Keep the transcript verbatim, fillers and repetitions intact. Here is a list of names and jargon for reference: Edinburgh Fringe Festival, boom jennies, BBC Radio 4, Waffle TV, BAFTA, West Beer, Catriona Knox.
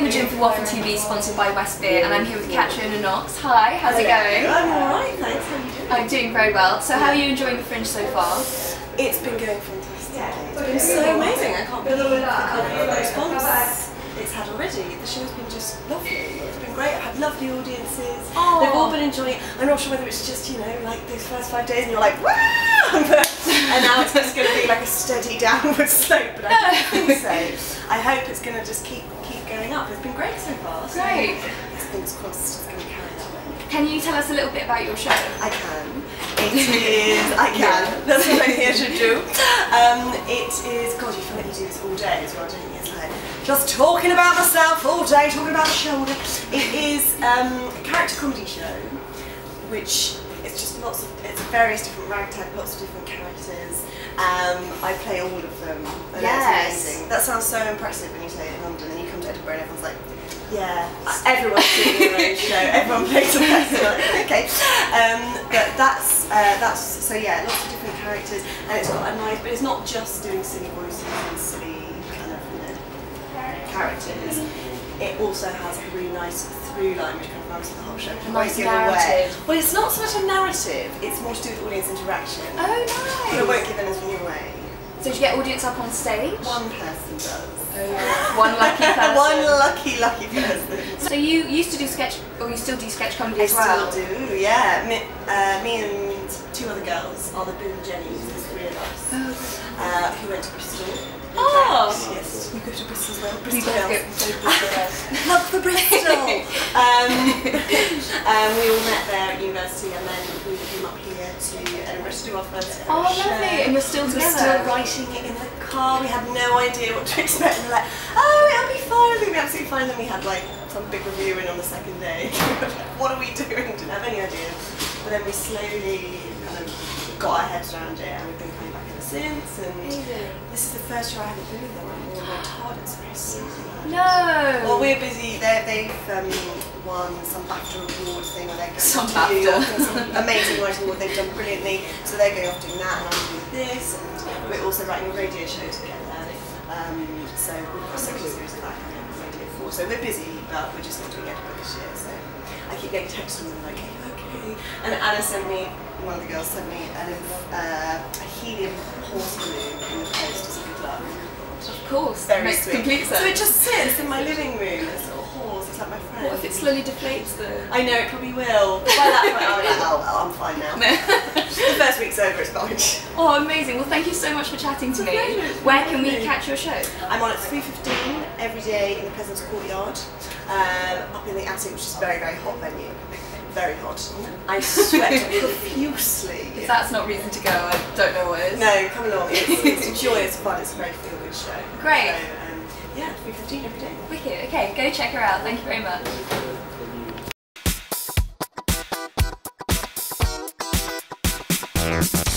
in the gym for Waffle T V, sponsored by West Beer, and I'm here with Catriona Knox. Hi, how's it going? I'm alright, thanks. How are you doing? I'm doing very well. So how are you enjoying the Fringe so far? It's been going fantastic. Yeah, it's been so amazing. I can't believe the kind of response it's had already. The show's been just lovely. It's been great. I've had lovely audiences. Aww. They've all been enjoying it. I'm not sure whether it's just, you know, like those first five days and you're like, wow! And now it's just going to be like a steady downward slope, but I don't think so. I hope it's going to just keep keep going up. It's been great so far. So great. Fingers crossed it's going to carry that way. Can you tell us a little bit about your show? I can. It is. I can. That's what I'm here to do. Um, it is. God, you feel like you do this all day as well, don't you? It's like just talking about myself all day, talking about the shoulder. It is um, a character comedy show, which. It's just lots of, it's various different ragtag, lots of different characters. Um, I play all of them. And yes. It's amazing. That sounds so impressive when you say it in London, and you come to Edinburgh and everyone's like, yeah, everyone's doing their own show, everyone plays a person. Like, okay. Um, but that's, uh, that's, so yeah, lots of different characters, and it's got a nice, but it's not just doing silly voices and silly kind of, you know, characters. It also has a really nice through line which kind of runs through the whole show. Which nice give narrative. Away. Well, it's not so much a narrative, it's more to do with audience interaction. Oh, nice! But it won't give anything away. So do you get audience up on stage? One person does. Oh, one lucky person. One lucky, lucky person. So you used to do sketch, or you still do sketch comedy I as well? I still do, yeah. Me, uh, me and two other girls are the Boom Jennies, the three of us, oh. uh, who went to Bristol. Oh! Fact, yes, you go to Bristol as well. Bristol. Love for Bristol! um, um, we all met there at university and then we came up here to Edinburgh to do our first Oh, show. Lovely! And we're still together. We're still writing it in the car. We had no idea what to expect. And we were like, oh, it'll be fine. I think we absolutely fine. Then we had like some big review in on the second day. What are we doing? Didn't have any idea. But then we slowly kind of got our heads around it and we've been coming back ever since. And this is the first year I haven't been with them. I'm all worked hard. It's very sad. No. Well, we're busy. They're, they've um, won some BAFTA award thing, or they're going some to BAFTA. New York and some amazing writing award. They've done brilliantly. So they're going off doing that, and I'm doing this. And we're also writing a radio show together. Um, so we've got a second series of that coming up in Radio four. So we're busy, but we're just not doing Edinburgh this year. So I keep getting texts from them like, okay, okay. And Anna sent me. One of the girls sent me an, uh, a helium horse balloon in the post as a good luck. Of course, very makes sweet. Complete sense. So it just sits in my living room. This little horse, it's like my friend. What if it slowly deflates though? I know it probably will. By that point, I'm like, oh well, I'm fine now. The first week's over, it's fine. Oh, amazing! Well, thank you so much for chatting to me. Where can we catch your show? I'm on at three fifteen every day in the President's Courtyard, um, up in the attic, which is a very, very hot venue. Very hot. I sweat profusely. If that's not reason to go, I don't know what it is. No, come along. It's, it's joyous fun. It's a very feel-good show. Great. So, um, yeah, three fifteen every day. Wicked. Okay, go check her out. Thank you very much.